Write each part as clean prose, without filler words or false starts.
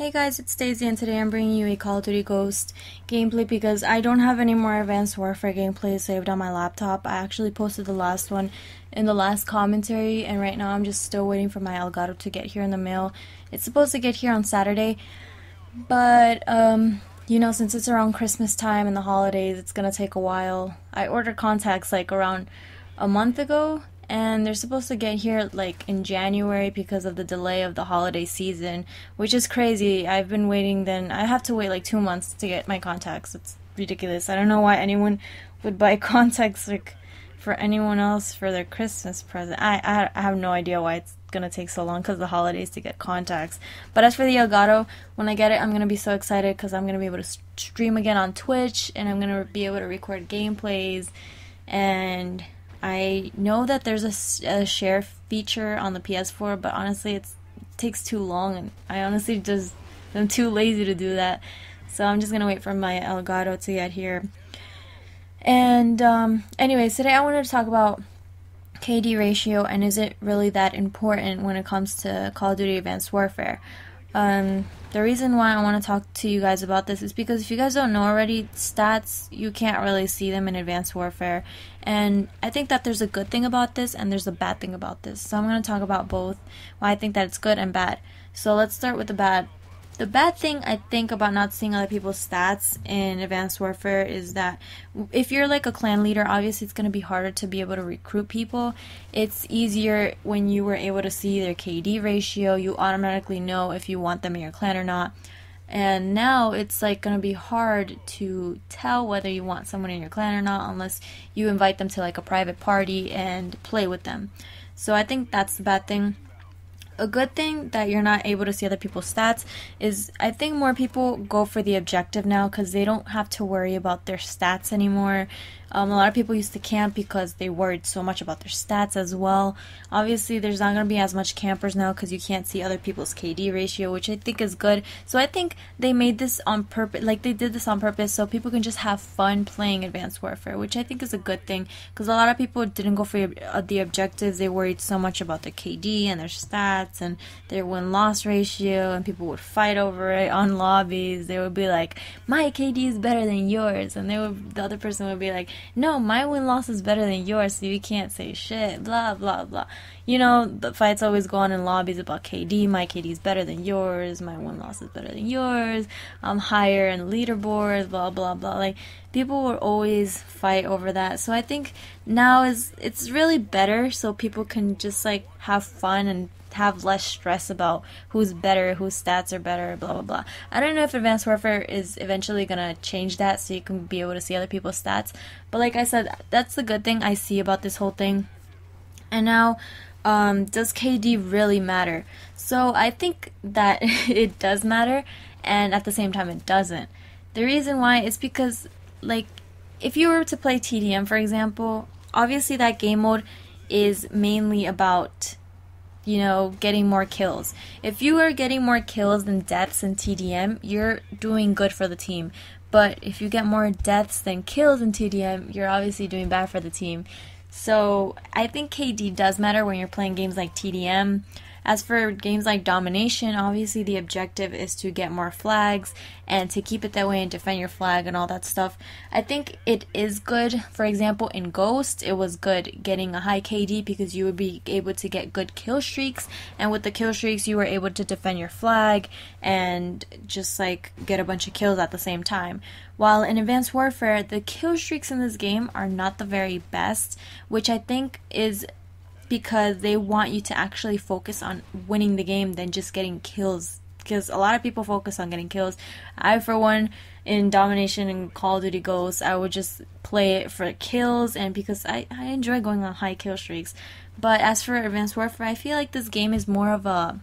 Hey guys, it's Daisy and today I'm bringing you a Call of Duty Ghost gameplay because I don't have any more Advanced Warfare gameplay saved on my laptop. I actually posted the last one in the last commentary and right now I'm just still waiting for my Elgato to get here in the mail. It's supposed to get here on Saturday, but you know, since it's around Christmas time and the holidays, it's gonna take a while. I ordered contacts like around a month ago and they're supposed to get here like in January because of the delay of the holiday season, which is crazy. I've been waiting, then I have to wait like 2 months to get my contacts. It's ridiculous. I don't know why anyone would buy contacts like for anyone else for their Christmas present. I have no idea why it's gonna take so long because the holidays to get contacts. But as for the Elgato, when I get it, I'm gonna be so excited because I'm gonna be able to stream again on Twitch and I'm gonna be able to record gameplays. And I know that there's a share feature on the PS4, but honestly it takes too long and I honestly just am too lazy to do that. So I'm just going to wait for my Elgato to get here. And anyways, today I wanted to talk about KD ratio and is it really that important when it comes to Call of Duty Advanced Warfare. The reason why I want to talk to you guys about this is because if you guys don't know already, stats, you can't really see them in Advanced Warfare. And I think that there's a good thing about this and there's a bad thing about this. So I'm going to talk about both, why I think that it's good and bad. So let's start with the bad. The bad thing I think about not seeing other people's stats in Advanced Warfare is that if you're like a clan leader, obviously it's going to be harder to be able to recruit people. It's easier when you were able to see their KD ratio. You automatically know if you want them in your clan or not. And now it's like going to be hard to tell whether you want someone in your clan or not unless you invite them to like a private party and play with them. So I think that's the bad thing. A good thing that you're not able to see other people's stats is I think more people go for the objective now because they don't have to worry about their stats anymore. A lot of people used to camp because they worried so much about their stats as well. Obviously, there's not going to be as much campers now because you can't see other people's KD ratio, which I think is good. So I think they made this on purpose, like they did this on purpose so people can just have fun playing Advanced Warfare, which I think is a good thing because a lot of people didn't go for the objectives. They worried so much about their KD and their stats and their win-loss ratio, and people would fight over it on lobbies. They would be like, my KD is better than yours, and they would, the other person would be like, no, my win-loss is better than yours, so you can't say shit, blah, blah, blah. You know, the fights always go on in lobbies about KD, my KD is better than yours, my win-loss is better than yours, I'm higher in leaderboards, blah, blah, blah. Like, people will always fight over that. So I think now it's really better so people can just, like, have fun and have less stress about who's better, whose stats are better, blah, blah, blah. I don't know if Advanced Warfare is eventually gonna change that so you can be able to see other people's stats. But like I said, that's the good thing I see about this whole thing. And now, does KD really matter? So I think that it does matter, and at the same time it doesn't. The reason why is because, like, if you were to play TDM, for example, obviously that game mode is mainly about, you know, getting more kills. If you are getting more kills than deaths in TDM, you're doing good for the team. But if you get more deaths than kills in TDM, you're obviously doing bad for the team. So I think KD does matter when you're playing games like TDM. As for games like Domination, obviously the objective is to get more flags and to keep it that way and defend your flag and all that stuff. I think it is good. For example, in Ghost, it was good getting a high KD because you would be able to get good kill streaks, and with the kill streaks you were able to defend your flag and just like get a bunch of kills at the same time. While in Advanced Warfare, the kill streaks in this game are not the very best, which I think is because they want you to actually focus on winning the game than just getting kills. Because a lot of people focus on getting kills. I, for one, in Domination and Call of Duty Ghost, I would just play it for kills and because I enjoy going on high kill streaks. But as for Advanced Warfare, I feel like this game is more of a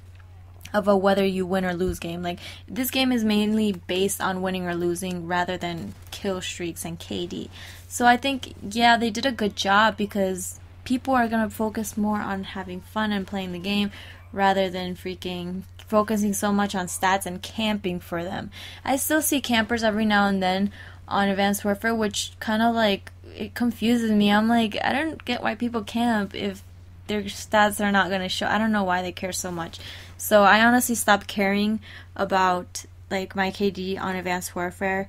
whether you win or lose game. Like, this game is mainly based on winning or losing rather than kill streaks and KD. So I think, yeah, they did a good job because people are going to focus more on having fun and playing the game rather than freaking focusing so much on stats and camping for them. I still see campers every now and then on Advanced Warfare, which kind of like, it confuses me. I'm like, I don't get why people camp if their stats are not going to show. I don't know why they care so much. So I honestly stopped caring about like my KD on Advanced Warfare.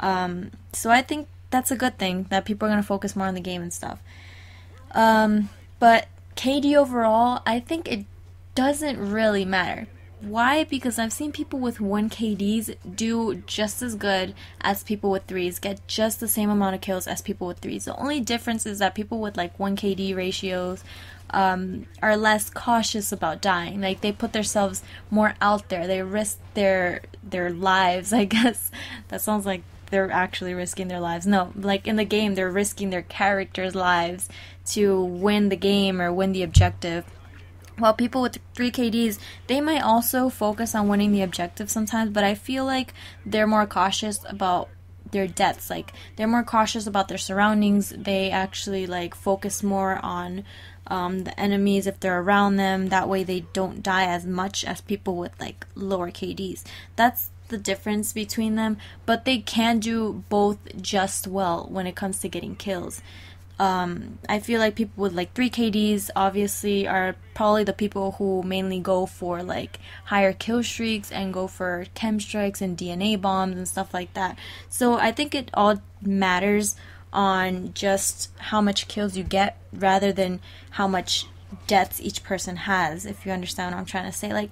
So I think that's a good thing, that people are going to focus more on the game and stuff. But KD overall, I think it doesn't really matter. Why? Because I've seen people with 1 KDs do just as good as people with 3s, get just the same amount of kills as people with 3s. The only difference is that people with like 1 KD ratios are less cautious about dying. Like, they put themselves more out there. They risk their lives, I guess. That sounds like they're actually risking their lives. No, like in the game, they're risking their characters' lives to win the game or win the objective. While people with 3 KDs, they might also focus on winning the objective sometimes, but I feel like they're more cautious about their deaths. Like, they're more cautious about their surroundings. They actually like focus more on the enemies if they're around them. That way they don't die as much as people with like lower KDs. That's the difference between them, but they can do both just well when it comes to getting kills. I feel like people with like 3 KDs obviously are probably the people who mainly go for like higher kill streaks and go for chem strikes and DNA bombs and stuff like that. So I think it all matters on just how much kills you get rather than how much deaths each person has, if you understand what I'm trying to say. Like,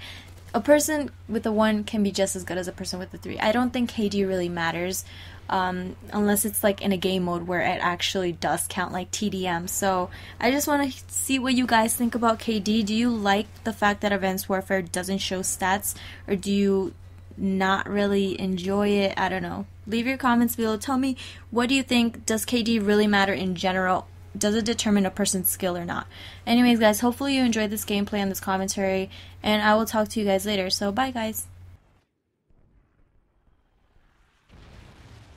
a person with a 1 can be just as good as a person with a 3. I don't think KD really matters, unless it's like in a game mode where it actually does count, like TDM. So I just want to see what you guys think about KD. Do you like the fact that Advanced Warfare doesn't show stats, or do you not really enjoy it? I don't know. Leave your comments below. Tell me, what do you think? Does KD really matter in general? Does it determine a person's skill or not? Anyways guys, hopefully you enjoyed this gameplay and this commentary, and I will talk to you guys later. So bye guys.